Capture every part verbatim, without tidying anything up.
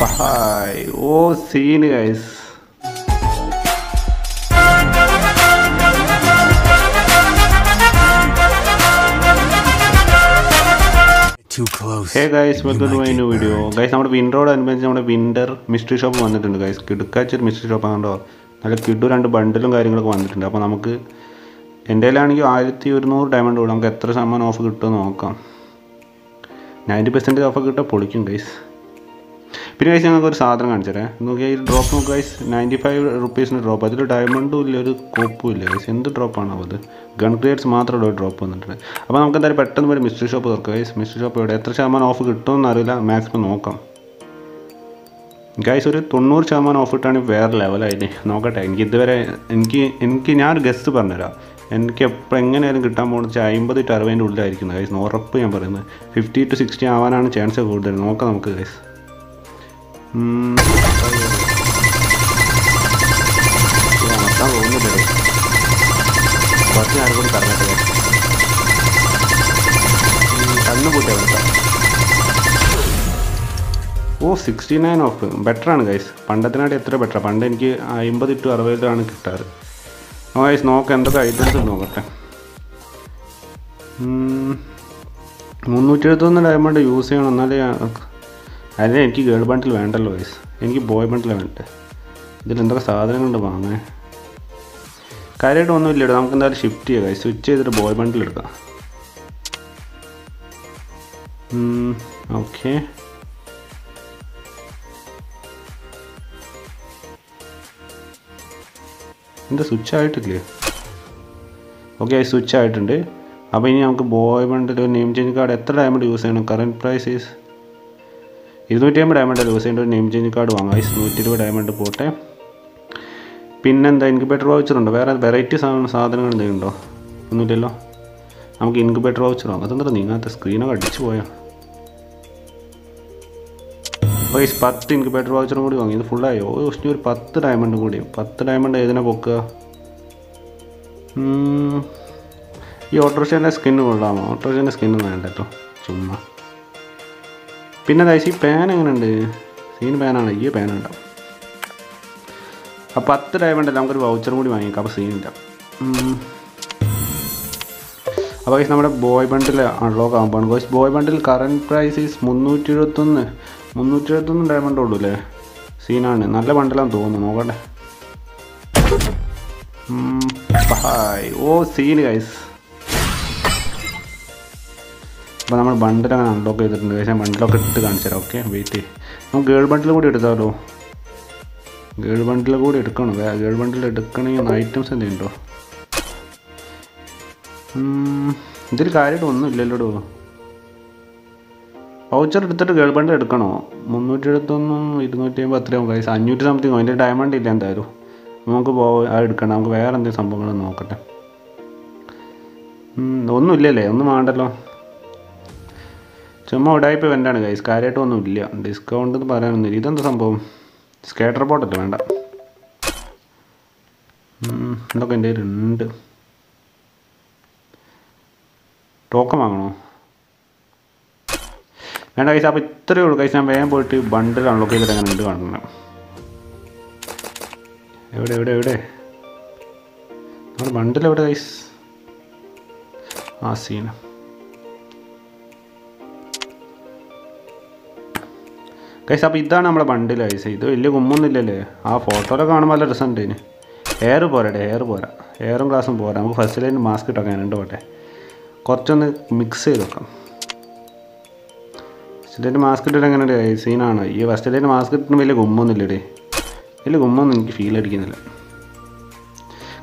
five. Oh, scene guys. Too close. Hey guys, welcome to my new video. Guys, our winter and our winter mystery shop one that guys. Kid catcher mystery shop and all. Now like kiddo and bundle and guys, one that. Now, now, we. In Delhi, you are one thousand diamond. We have three saman offer kittu. ninety percent offer kittu podikkum guys. Then guys, I have another one. Look, this drop no guys. ninety-five rupees na drop. That diamond do illa, coppu illa guys. Endu drop ana vadu. Gun crates matra do drop vandu. Appo namukku thare pettannu oru mystery shop orka guys. Mystery shop evade ethra shaman off kittonu arilla maximum nokam. Guys, oru ninety percent off ittana where level ayi. Nokate enki idvare enki enki njan guess parnera. എനിക്ക് എപ്പോൾ എങ്ങനെയായാലും കിട്ടാൻ പോകുന്നത് വെച്ചാൽ അമ്പത് to അറുപതിൻ്റെ ഉള്ളിലായിരിക്കുന്നത് guys. ഉറപ്പ് ഞാൻ പറയുന്നത് ഫിഫ്റ്റി ടു സിക്സ്റ്റി ആവാനാണ് ചാൻസ് കൂടുതൽ. നോക്കാം നമുക്ക് ഗൈസ്. കുറച്ച് ആരും കൂടി പറഞ്ഞിട്ട് കണ്ണു കൂട്ടിയാൽ ഓ സിക്സ്റ്റി നയൻ ഓഫ് ബെറ്ററാണ് ഗൈസ്. പണ്ടത്തിനായിട്ട് എത്ര ബെറ്ററാണ്. പണ്ട് എനിക്ക് അമ്പത് ടു അറുപതിലാണ് കിട്ടാറ്. Guys, knock and the items are knocked. three hundred thousand diamond use on another. I think girl bundle vandal guys. Any boy bundle vandal. This is the southern one. Carried on the leader, I'm going to shift here, guys. Switch is the boy bundle. Okay. ഇത് switch ആയിട്ടില്ലേ? Okay അത് switch ആയിട്ടുണ്ട്. അപ്പോൾ ഇനി നമുക്ക് boy bundle name change card എത്ര diamond use ചെയ്യണം? Current price is ഇരുന്നൂറ്റി അമ്പത് ഡയമണ്ട് യൂസ് ചെയ്യേണ്ട ഒരു നെയിം ചേഞ്ച് കാർഡ് വാങ്ങാം. ഈസ് നൂറ്റി ഇരുപത് ഡയമണ്ട് പോട്ടെ. പിന്നെന്താ ഇൻക്യുബേറ്റർ വൗച്ചറുണ്ടോ? വേറെ വെറൈറ്റി സാധനങ്ങൾ എന്തെങ്കിലും ഉണ്ടോ? ഒന്നുമില്ലല്ലോ. നമുക്ക് ഇൻക്യുബേറ്റർ വൗച്ചർ വാങ്ങാം. അതെന്താ നീങ്ങാത്ത സ്ക്രീനൊക്കെ അടിച്ചു പോയോ? അപ്പോൾ ഈ പത്ത് ഇൻക്യുബേറ്റർ വൗച്ചറും കൂടി വാങ്ങി. ഇത് ഫുള്ളായോ? ഒരു ദിവസം ഒരു പത്ത് ഡയമണ്ട് കൂടി. പത്ത് ഡയമണ്ട് ഏതിനാ പൊക്കുക? ഈ ഓട്ടോറിക്ഷേൻ്റെ സ്കിന്ന് കൊള്ളാമോ? ഓട്ടോറിക്ഷേൻ്റെ സ്കിന്ന് വേണ്ട കേട്ടോ, ചുമ്മാ. പിന്നെ ദൈസ് ഈ പാൻ എങ്ങനെയുണ്ട്? സീൻ പാനാണ്. ഈ പാനുണ്ടാവും. ആ പത്ത് ഡയമണ്ട് നമുക്കൊരു വൗച്ചറും കൂടി വാങ്ങിക്കാം. അപ്പോൾ സീനില്ല. അപ്പോൾ ഗൈസ് നമ്മുടെ ബോയ് ബണ്ടിൽ അൺലോക്ക് ആകുമ്പോൾ guys boy bundle current price is മുന്നൂറ്റി എഴുപത്തൊന്ന് മുന്നൂറ്റി എഴുപത്തൊന്ന് ഡയമണ്ട് ഉള്ളൂ അല്ലേ? സീനാണ്. നല്ല ബണ്ടിലാന്ന് തോന്നുന്നു. നോക്കട്ടെ. ഓ സീന് ഗൈസ്. അപ്പോൾ നമ്മൾ ബണ്ടിൽ അങ്ങനെ അൺലോക്ക് ചെയ്തിട്ടുണ്ട് ഗൈസ്. ഞാൻ ബണ്ടിലൊക്കെ ഇട്ടിട്ട് കാണിച്ചു തരാം. Okay wait. നമുക്ക് ഗേൾ ബണ്ടിൽ കൂടി എടുത്താലോ? ഗേൾ ബണ്ടിൽ കൂടി എടുക്കണം. ഗേൾ ബണ്ടിൽ എടുക്കണമെങ്കിൽ ഐറ്റംസ് എന്തെങ്കിലും ഉണ്ടോ? ഇതിൽ കാര്യമായിട്ട് ഒന്നും ഇല്ലല്ലോടോ. വൗച്ചർ എടുത്തിട്ട് ഗേൾ ബണ്ടിൽ എടുക്കണോ? മുന്നൂറ്റി എഴുപത്തൊന്നും ഇരുന്നൂറ്റി അമ്പത് അത്രയാവും ഗൈസ്. അഞ്ഞൂറ്റി സംതിങ്. അതിൻ്റെ ഡയമണ്ട് ഇല്ല എന്തായാലും. നമുക്ക് പോ അത് എടുക്കണം. നമുക്ക് വേറെ എന്തെങ്കിലും സംഭവങ്ങൾ നോക്കട്ടെ. ഒന്നും ഇല്ലല്ലേ? ഒന്നും വേണ്ടല്ലോ. ചുമ്മാ ഉടായ്പ വേണ്ടാണ് ഗൈസ്. കാര്യമായിട്ട് ഒന്നും ഇല്ല. ഡിസ്കൗണ്ട് എന്ന് പറയാനൊന്നുമില്ല. ഇതെന്താ സംഭവം? സ്കേറ്റർ ബോട്ടല്ല വേണ്ട. എന്തൊക്കെ എൻ്റെ കയ്യിലുണ്ട്? ടോക്കൺ വാങ്ങണോ? വേണ്ട കഴിച്ചാൽ. അപ്പോൾ ഇത്രയേ ഉള്ളൂ കഴിച്ചാൽ. വേഗം പോയിട്ട് ബണ്ടിൽ അൺലോക്ക് ചെയ്തിട്ട് അങ്ങനെ ഉണ്ട് കാണണം. എവിടെ എവിടെ എവിടെ നമ്മുടെ ബണ്ടിൽ എവിടെ കഴിച്ച്? ആ സീന കഴിച്ച്. അപ്പോൾ ഇതാണ് നമ്മുടെ ബണ്ടിൽ കഴിച്ച്. ഇത് വലിയ കുമ്പൊന്നുമില്ലല്ലേ? ആ ഫോട്ടോയിലൊക്കെ കാണുമ്പോൾ നല്ല രസമുണ്ട്. ഇതിന് എയർ പോരട്ടെ. എയർ പോരാ. എയറും ഗ്ലാസും പോരാ. നമുക്ക് ഫസ്റ്റ് ലൈൻ മാസ്ക് ഇട്ടൊക്കെ ഞാൻ ഉണ്ട്. പോട്ടെ കുറച്ചൊന്ന് മിക്സ് ചെയ്ത് വെക്കാം. ഫസ്റ്റിലേൻ്റെ മാസ്ക് ഇട്ടിട്ട് എങ്ങനെയുണ്ട് സീനാണ്? ഈ ഫസ്റ്റിലേൻ്റെ മാസ്ക് ഇട്ടിട്ട് വലിയ ഗുമ്മൊന്നുമില്ലേ? വലിയ ഗുമ്മൊന്നും എനിക്ക് ഫീൽ അടിക്കുന്നില്ല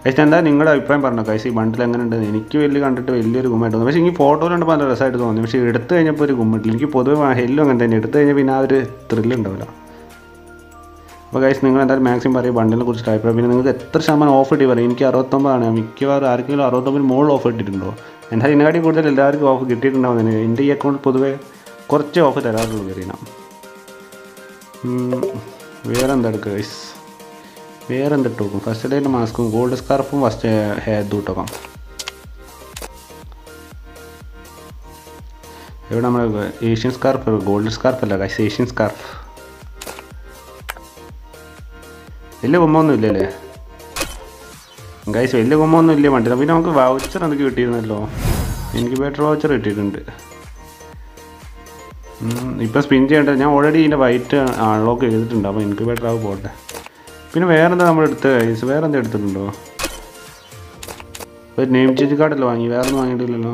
കഴിച്ചാൽ. എന്താ നിങ്ങളുടെ അഭിപ്രായം പറഞ്ഞോ കഴിച്ച്? ഈ ബണ്ടിൽ എങ്ങനെയുണ്ടെന്ന് എനിക്ക് വലിയ കണ്ടിട്ട് വലിയൊരു ഗുമ്മായിട്ട് തോന്നി. പക്ഷേ എനിക്ക് ഫോട്ടോയിൽ കണ്ടപ്പോൾ നല്ല രസമായിട്ട് തോന്നി. പക്ഷേ എടുത്തു കഴിഞ്ഞപ്പോൾ ഒരു ഗുമ്മിട്ടില്ല എനിക്ക്. പൊതുവെ ഹെല്ലും അങ്ങനെ തന്നെ. എടുത്തു കഴിഞ്ഞാൽ പിന്നെ ആ ഒരു ത്രില്ലുണ്ടാവില്ല. അപ്പോൾ കഴിച്ച് നിങ്ങൾ എന്തായാലും മാക്സിമം പറയും ബണ്ടിലിനെ കുറിച്ചിട്ട് അഭിപ്രായം. പിന്നെ നിങ്ങൾക്ക് എത്ര ശതമാനം ഓഫ് ഇട്ടി പറയും? എനിക്ക് അറുപത്തൊമ്പതാണ്. മിക്കവാറും ആർക്കെങ്കിലും അറുപത്തൊമ്പതിന് മുകളിൽ ഓഫ് ഇട്ടിട്ടുണ്ടോ? എൻ്റെ ഇതിനെക്കാട്ടി കൂടുതൽ എല്ലാവർക്കും ഓഫ് കിട്ടിയിട്ടുണ്ടാവുന്ന. എൻ്റെ ഈ അക്കൗണ്ടിൽ പൊതുവേ കുറച്ച് ഓഫ് തരാറുള്ളൂ കരീന. വേറെ എന്താ എടുക്കുക ഗൈസ്? വേറെ എന്തിട്ട് നോക്കും? ഫസ്റ്റ് ഡേൻ്റെ മാസ്കും ഗോൾഡ് സ്കാർഫും ഫസ്റ്റ് ഹെയർ ദൂട്ടൊക്കെ. ഇവിടെ നമ്മൾ ഏഷ്യൻ സ്കാർഫ്. ഗോൾഡ് സ്കാർഫ് അല്ല ഗൈസ്, ഏഷ്യൻ സ്കാർഫ്. വലിയ കൊമ്മൊന്നും ഇല്ലല്ലേ ഗൈസ്, വലിയ കൊമ്മൊന്നും ഇല്ല വണ്ടിന്. പിന്നെ നമുക്ക് വൗച്ചർ എന്തൊക്കെ കിട്ടിയിരുന്നല്ലോ, എനിക്ക് ബെറ്റർ വൗച്ചർ കിട്ടിയിട്ടുണ്ട്. ഇപ്പോൾ സ്പിൻ ചെയ്യേണ്ട, ഞാൻ ഓൾറെഡി ഇതിൻ്റെ വൈറ്റ് അൺലോക്ക് ചെയ്തിട്ടുണ്ട്, അപ്പോൾ എനിക്ക് ബെറ്റർ ആവും പോട്ടെ. പിന്നെ വേറെന്താ നമ്മൾ എടുത്ത് ഗൈസ്, വേറെന്താ എടുത്തിട്ടുണ്ടോ? ഒരു നെയിം ചേഞ്ച് കാർഡല്ലേ വാങ്ങി, വേറെ ഒന്നും വാങ്ങിയിട്ടില്ലല്ലോ.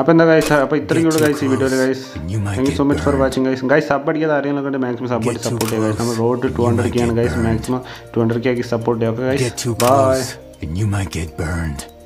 അപ്പോൾ എന്താ ഗൈസ്, അപ്പോൾ ഇത്രയും കൂടെ ഗൈസ് ഈ വീഡിയോയിൽ guys. Thank you so much for watching guys. Guys sub അടിക്കാതെ ആരെങ്കിലും കണ്ട് മാക്സിമം സബ് അടിച്ച് സപ്പോർട്ട് ചെയ്യുക ഗൈസ്. നമ്മൾ റോഡ് ടു ഹൺഡ്രഡ് കെയാണ് guys, maximum two hundred K ആക്കി സപ്പോർട്ട് ചെയ്യുക ഗൈസ്. ബൈ.